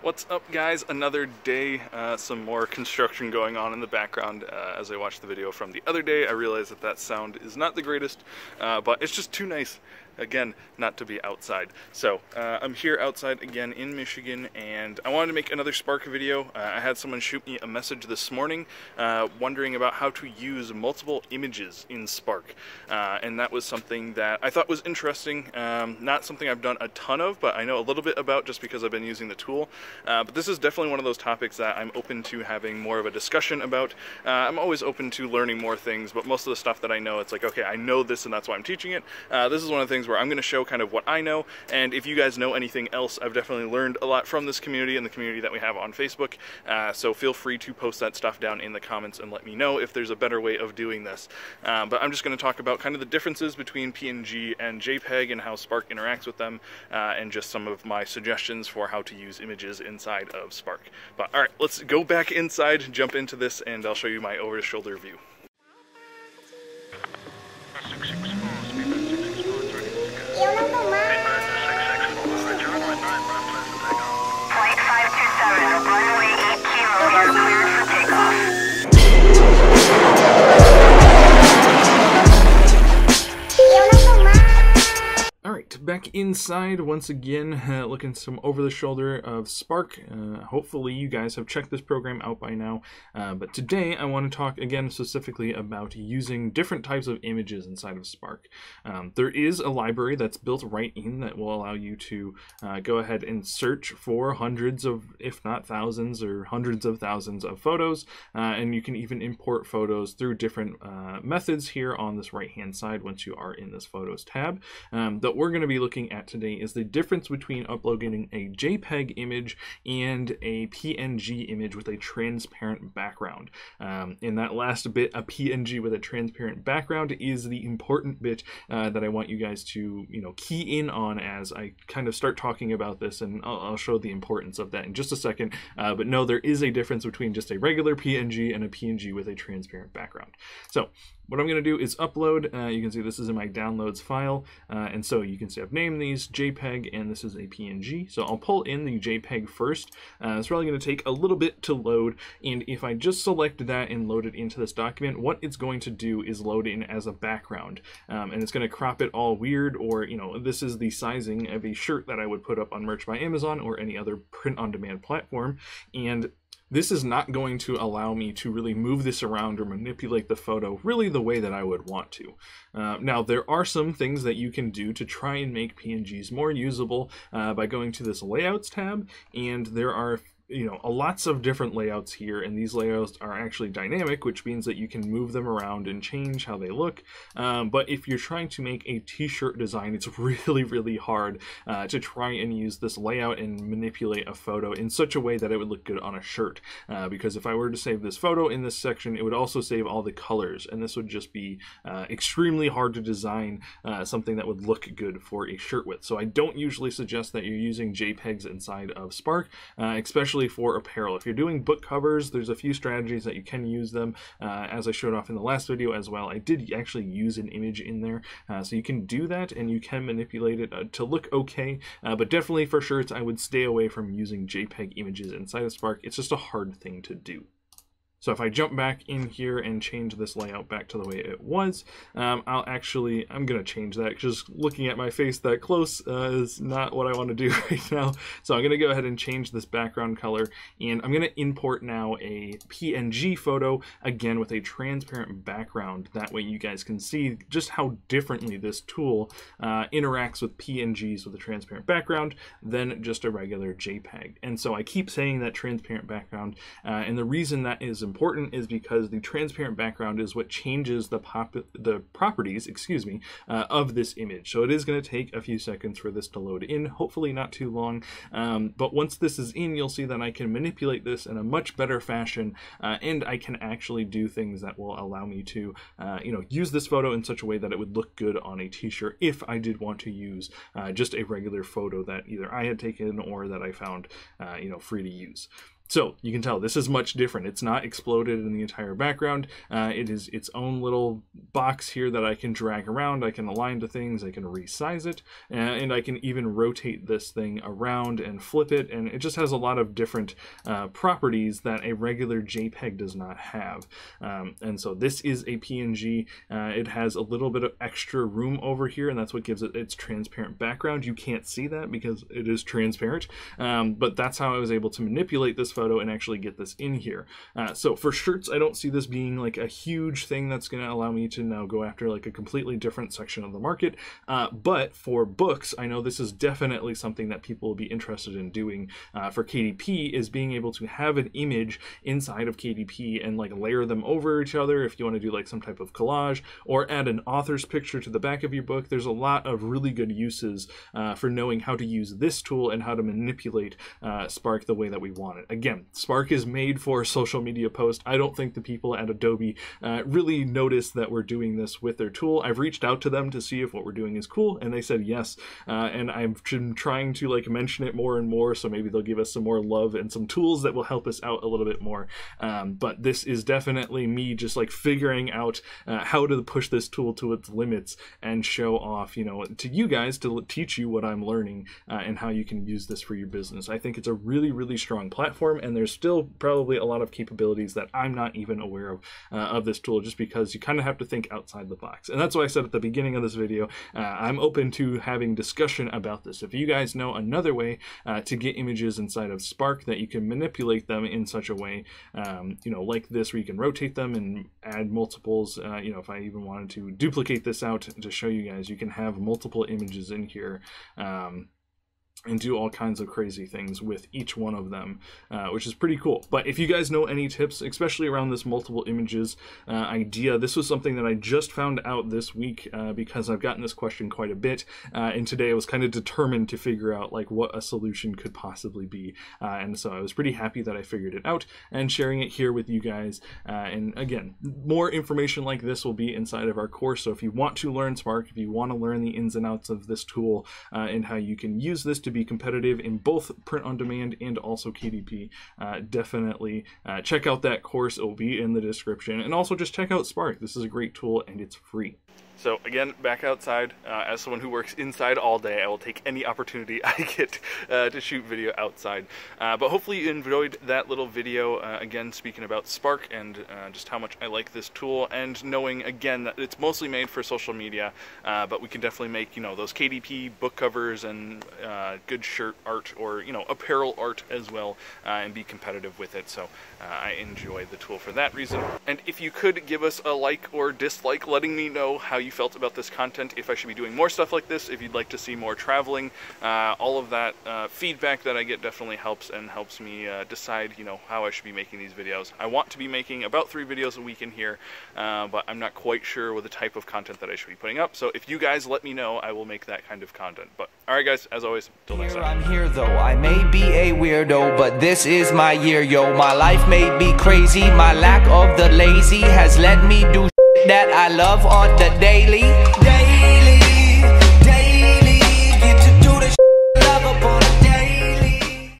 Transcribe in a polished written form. What's up, guys? Another day, some more construction going on in the background. As I watched the video from the other day, I realized that that sound is not the greatest, but it's just too nice, again, not to be outside. So I'm here outside again in Michigan, and I wanted to make another Spark video. I had someone shoot me a message this morning wondering about how to use multiple images in Spark, and that was something that I thought was interesting. Not something I've done a ton of, but I know a little bit about just because I've been using the tool. But this is definitely one of those topics that I'm open to having more of a discussion about. I'm always open to learning more things, but most of the stuff that I know, it's like, okay, I know this and that's why I'm teaching it. This is one of the things where I'm going to show kind of what I know, and if you guys know anything else, I've definitely learned a lot from this community and the community that we have on Facebook, so feel free to post that stuff down in the comments and let me know if there's a better way of doing this. But I'm just going to talk about kind of the differences between PNG and JPEG and how Spark interacts with them, and just some of my suggestions for how to use images inside of Spark. But all right, let's go back inside, jump into this, and I'll show you my over the shoulder view. Back inside once again, looking some over the shoulder of Spark. Hopefully you guys have checked this program out by now, but today I want to talk again specifically about using different types of images inside of Spark. There is a library that's built right in that will allow you to go ahead and search for hundreds of, if not thousands or hundreds of thousands of photos, and you can even import photos through different methods here on this right hand side once you are in this Photos tab. That we're going to be looking at today is the difference between uploading a JPEG image and a PNG image with a transparent background. In that last bit, a PNG with a transparent background is the important bit that I want you guys to, you know, key in on as I kind of start talking about this, and I'll show the importance of that in just a second. But no, there is a difference between just a regular PNG and a PNG with a transparent background. So what I'm going to do is upload. You can see this is in my downloads file, and so you can see I've named these JPEG and this is a PNG. So I'll pull in the JPEG first. It's probably going to take a little bit to load, and if I just select that and load it into this document, what it's going to do is load in as a background, and it's going to crop it all weird, or, you know, this is the sizing of a shirt that I would put up on Merch by Amazon or any other print-on-demand platform, and this is not going to allow me to really move this around or manipulate the photo really the way that I would want to. Now, there are some things that you can do to try and make PNGs more usable by going to this Layouts tab, and there are, you know, lots of different layouts here, and these layouts are actually dynamic, which means that you can move them around and change how they look. But if you're trying to make a t-shirt design, it's really hard to try and use this layout and manipulate a photo in such a way that it would look good on a shirt, because if I were to save this photo in this section, it would also save all the colors, and this would just be extremely hard to design something that would look good for a shirt with. So I don't usually suggest that you're using JPEGs inside of Spark, especially for apparel. If you're doing book covers, there's a few strategies that you can use them. As I showed off in the last video as well, I did actually use an image in there, so you can do that and you can manipulate it to look okay, but definitely for shirts, I would stay away from using JPEG images inside of Spark. It's just a hard thing to do. So if I jump back in here and change this layout back to the way it was, I'm going to change that. Just looking at my face that close is not what I want to do right now. So I'm going to go ahead and change this background color, and I'm going to import now a PNG photo, again with a transparent background. That way you guys can see just how differently this tool interacts with PNGs with a transparent background than just a regular JPEG. And so I keep saying that transparent background, and the reason that is important is because the transparent background is what changes the properties, excuse me, of this image. So it is going to take a few seconds for this to load in, hopefully not too long, but once this is in, you'll see that I can manipulate this in a much better fashion, and I can actually do things that will allow me to you know, use this photo in such a way that it would look good on a t-shirt if I did want to use just a regular photo that either I had taken or that I found you know, free to use. So you can tell this is much different. It's not exploded in the entire background. It is its own little box here that I can drag around. I can align to things, I can resize it, and I can even rotate this thing around and flip it. And it just has a lot of different properties that a regular JPEG does not have. And so this is a PNG. It has a little bit of extra room over here, and that's what gives it its transparent background. You can't see that because it is transparent, but that's how I was able to manipulate this photo and actually get this in here. So for shirts, I don't see this being like a huge thing that's going to allow me to now go after like a completely different section of the market. But for books, I know this is definitely something that people will be interested in doing for KDP, is being able to have an image inside of KDP and like layer them over each other if you want to do like some type of collage, or add an author's picture to the back of your book. There's a lot of really good uses for knowing how to use this tool and how to manipulate Spark the way that we want it. Again, Spark is made for social media posts. I don't think the people at Adobe really noticed that we're doing this with their tool. I've reached out to them to see if what we're doing is cool, and they said yes. And I've been trying to like mention it more and more, so maybe they'll give us some more love and some tools that will help us out a little bit more. But this is definitely me just like figuring out how to push this tool to its limits and show off, you know, to you guys, to teach you what I'm learning and how you can use this for your business. I think it's a really, really strong platform, and there's still probably a lot of capabilities that I'm not even aware of this tool, just because you kind of have to think outside the box. And that's why I said at the beginning of this video, I'm open to having discussion about this. If you guys know another way to get images inside of Spark that you can manipulate them in such a way, you know, like this, where you can rotate them and add multiples, you know, if I even wanted to duplicate this out to show you guys, you can have multiple images in here, and do all kinds of crazy things with each one of them, which is pretty cool. But if you guys know any tips, especially around this multiple images idea, this was something that I just found out this week because I've gotten this question quite a bit. And today I was kind of determined to figure out like what a solution could possibly be. And so I was pretty happy that I figured it out and sharing it here with you guys. And again, more information like this will be inside of our course. So if you want to learn Spark, if you want to learn the ins and outs of this tool and how you can use this to be competitive in both print on demand and also KDP, definitely check out that course. It will be in the description, and also just check out Spark. This is a great tool and it's free. So again, back outside, as someone who works inside all day, I will take any opportunity I get to shoot video outside. But hopefully you enjoyed that little video, again, speaking about Spark and just how much I like this tool, and knowing, again, that it's mostly made for social media, but we can definitely make, you know, those KDP book covers and good shirt art, or, you know, apparel art as well, and be competitive with it. So I enjoy the tool for that reason. And if you could give us a like or dislike, letting me know how you felt about this content, if I should be doing more stuff like this, if you'd like to see more traveling, all of that feedback that I get definitely helps, and helps me decide, you know, how I should be making these videos. I want to be making about 3 videos a week in here, but I'm not quite sure with the type of content that I should be putting up. So if you guys let me know, I will make that kind of content. But all right, guys, as always, till next time. I'm here though, I may be a weirdo, but this is my year, yo. My life may be crazy, my lack of the lazy has let me do that I love on the daily.